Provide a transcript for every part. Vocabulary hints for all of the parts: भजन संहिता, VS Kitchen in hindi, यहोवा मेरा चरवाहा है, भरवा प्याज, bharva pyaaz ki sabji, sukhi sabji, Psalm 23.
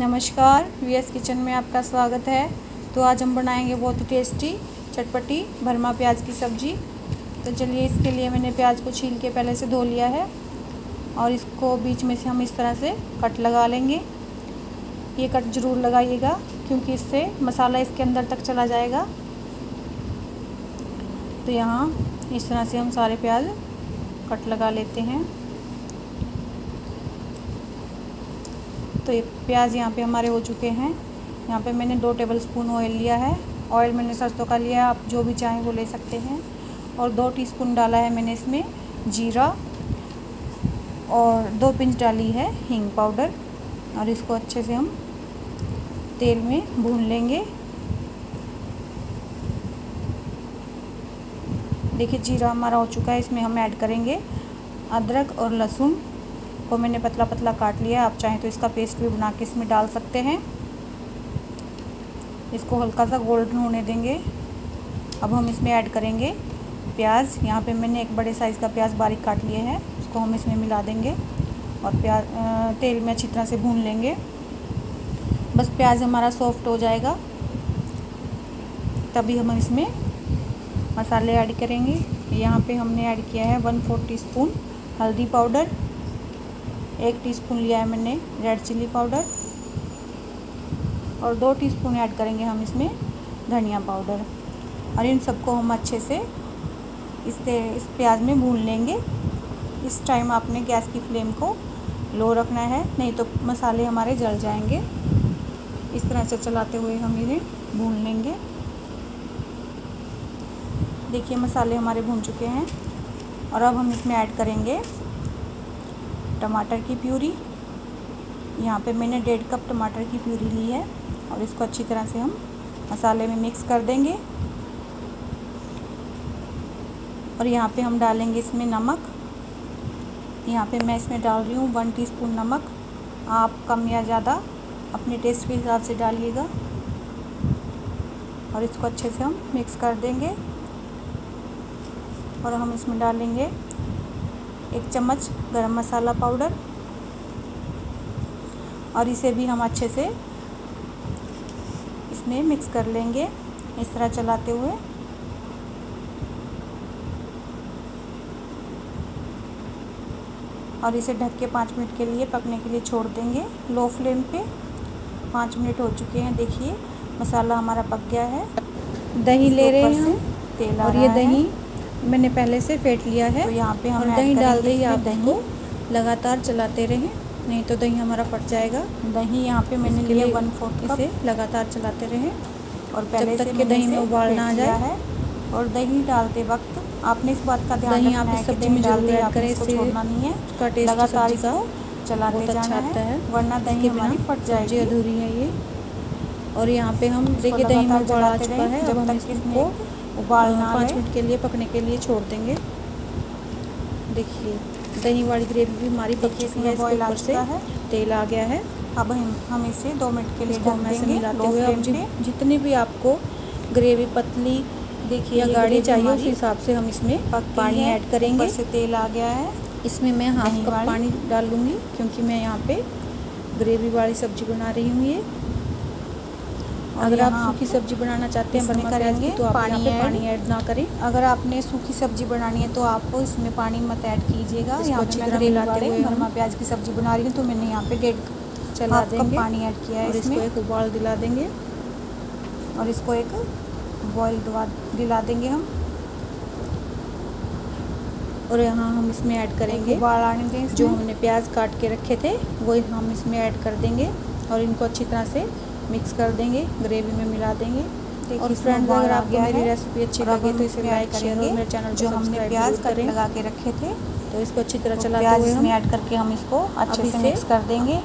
नमस्कार, VS kitchen में आपका स्वागत है। तो आज हम बनाएंगे बहुत ही टेस्टी चटपटी भरवा प्याज की सब्ज़ी। तो चलिए, इसके लिए मैंने प्याज को छील के पहले से धो लिया है और इसको बीच में से हम इस तरह से कट लगा लेंगे। ये कट ज़रूर लगाइएगा क्योंकि इससे मसाला इसके अंदर तक चला जाएगा। तो यहाँ इस तरह से हम सारे प्याज कट लगा लेते हैं। तो ये प्याज यहाँ पे हमारे हो चुके हैं। यहाँ पे मैंने 2 टेबलस्पून ऑयल लिया है। ऑयल मैंने सरसों का लिया है, आप जो भी चाहें वो ले सकते हैं। और 2 टीस्पून डाला है मैंने इसमें जीरा और 2 पिंच डाली है हींग पाउडर। और इसको अच्छे से हम तेल में भून लेंगे। देखिए, जीरा हमारा हो चुका है। इसमें हम ऐड करेंगे अदरक और लहसुन को मैंने पतला पतला काट लिया है। आप चाहें तो इसका पेस्ट भी बना के इसमें डाल सकते हैं। इसको हल्का सा गोल्डन होने देंगे। अब हम इसमें ऐड करेंगे प्याज। यहाँ पे मैंने एक बड़े साइज़ का प्याज बारीक काट लिए है, उसको हम इसमें मिला देंगे और प्याज तेल में अच्छी तरह से भून लेंगे। बस प्याज हमारा सॉफ्ट हो जाएगा तभी हम इसमें मसाले ऐड करेंगे। यहाँ पे हमने ऐड किया है 1/4 टीस्पून हल्दी पाउडर, 1 टीस्पून लिया है मैंने रेड चिली पाउडर और 2 टीस्पून ऐड करेंगे हम इसमें धनिया पाउडर। और इन सबको हम अच्छे से इस प्याज में भून लेंगे। इस टाइम आपने गैस की फ्लेम को लो रखना है, नहीं तो मसाले हमारे जल जाएंगे। इस तरह से चलाते हुए हम इन्हें भून लेंगे। देखिए, मसाले हमारे भून चुके हैं। और अब हम इसमें ऐड करेंगे टमाटर की प्यूरी। यहाँ पे मैंने 1.5 कप टमाटर की प्यूरी ली है और इसको अच्छी तरह से हम मसाले में मिक्स कर देंगे। और यहाँ पे हम डालेंगे इसमें नमक। यहाँ पे मैं इसमें डाल रही हूँ 1 टीस्पून नमक। आप कम या ज़्यादा अपने टेस्ट के हिसाब से डालिएगा। और इसको अच्छे से हम मिक्स कर देंगे। और हम इसमें डालेंगे 1 चम्मच गरम मसाला पाउडर और इसे भी हम अच्छे से इसमें मिक्स कर लेंगे, इस तरह चलाते हुए। और इसे ढक के 5 मिनट के लिए पकने के लिए छोड़ देंगे लो फ्लेम पे। 5 मिनट हो चुके हैं। देखिए, मसाला हमारा पक गया है। दही ले रहे हैं तेल, और ये दही मैंने पहले से फेंट लिया है। तो यहाँ पे हम दही डाल देंगे। आप दही लगातार चलाते रहें, नहीं तो दही हमारा फट जाएगा। दही यहाँ पे मैंने लिए 1/4 कप। इसे लगातार चलाते रहें और पहले जब तक के दही में उबाल ना आ जाए। और दही डालते वक्त आपने इस बात का ध्यान रखना है कि दही डालते आपने इसको छोड़ना नहीं है, लगातार इसको चलाते जाना है, वरना दही हमारी फट जाएगी, अधूरी है ये। और यहाँ पे हम देखिए दही में उबाल आ चुका है। जब तक इसको उबालना 5 मिनट के लिए पकने के लिए छोड़ देंगे। देखिए, दही वाली ग्रेवी भी हमारी पकी है। इसके ऊपर से तेल आ गया है। अब हम इसे 2 मिनट के लिए ढक देंगे मिलाते हुए। अब जितनी भी आपको ग्रेवी पतली देखिए गाढ़ी चाहिए, उस हिसाब से हम इसमें पानी ऐड करेंगे। इससे तेल आ गया है। इसमें मैं 1/2 कप पानी डालूंगी क्योंकि मैं यहाँ पे ग्रेवी वाली सब्जी बना रही हूँ। ये अगर आप सूखी सब्जी बनाना चाहते हैं भरवा प्याज की, तो आप पानी ऐड ना करें। अगर आपने सूखी सब्जी बनानी है तो आप इसमें पानी मत ऐड कीजिएगा। यहाँ पे मैं मिलाते हुए भरवा प्याज की सब्जी बना रही हूँ, तो मैंने यहाँ पे 1.5 कप पानी ऐड किया है। इसमें एक उबाल दिला देंगे और इसको एक बॉयल दिला देंगे हम। और यहाँ हम इसमें ऐड करेंगे उबाल आने देंगे। जो हमने प्याज काट के रखे थे वो हम इसमें ऐड कर देंगे और इनको अच्छी तरह से मिक्स कर देंगे, ग्रेवी में मिला देंगे। और फ्रेंड्स, अगर आपको मेरी रेसिपी अच्छी लगे तो इसे लाइक शेयर और मेरे चैनल जो हमने प्याज कट लगा के रखे थे, तो इसको अच्छी तरह चलाते हुए इसमें ऐड करके हम इसको अच्छे से मिक्स कर देंगे।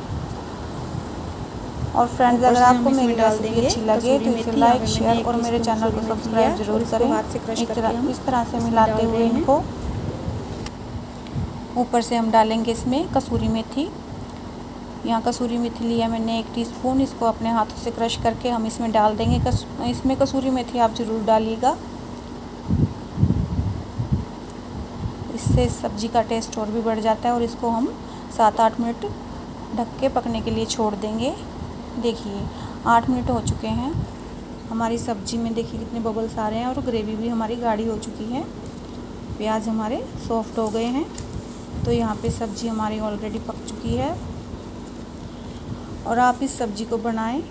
और फ्रेंड्स, अगर आपको मेरी रेसिपी अच्छी लगे तो इसे लाइक शेयर और मेरे चैनल को सब्सक्राइब जरूर करें। इस तरह से मिलाते हुए इनको ऊपर से हम डालेंगे इसमें कसूरी मेथी। यहाँ कसूरी मेथी लिया मैंने 1 टीस्पून। इसको अपने हाथों से क्रश करके हम इसमें डाल देंगे। इसमें कसूरी मेथी आप ज़रूर डालिएगा, इससे सब्ज़ी का टेस्ट और भी बढ़ जाता है। और इसको हम 7-8 मिनट ढक के पकने के लिए छोड़ देंगे। देखिए 8 मिनट हो चुके हैं। हमारी सब्ज़ी में देखिए कितने बबल्स आ रहे हैं और ग्रेवी भी हमारी गाढ़ी हो चुकी है। प्याज हमारे सॉफ्ट हो गए हैं। तो यहाँ पे सब्ज़ी हमारी ऑलरेडी पक चुकी है। और आप इस सब्ज़ी को बनाएं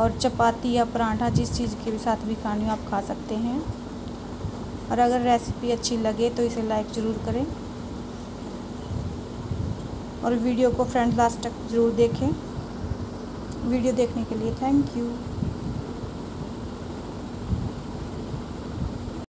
और चपाती या पराठा जिस चीज़ के साथ भी खानी हो आप खा सकते हैं। और अगर रेसिपी अच्छी लगे तो इसे लाइक ज़रूर करें और वीडियो को फ्रेंड लास्ट तक ज़रूर देखें। वीडियो देखने के लिए थैंक यू।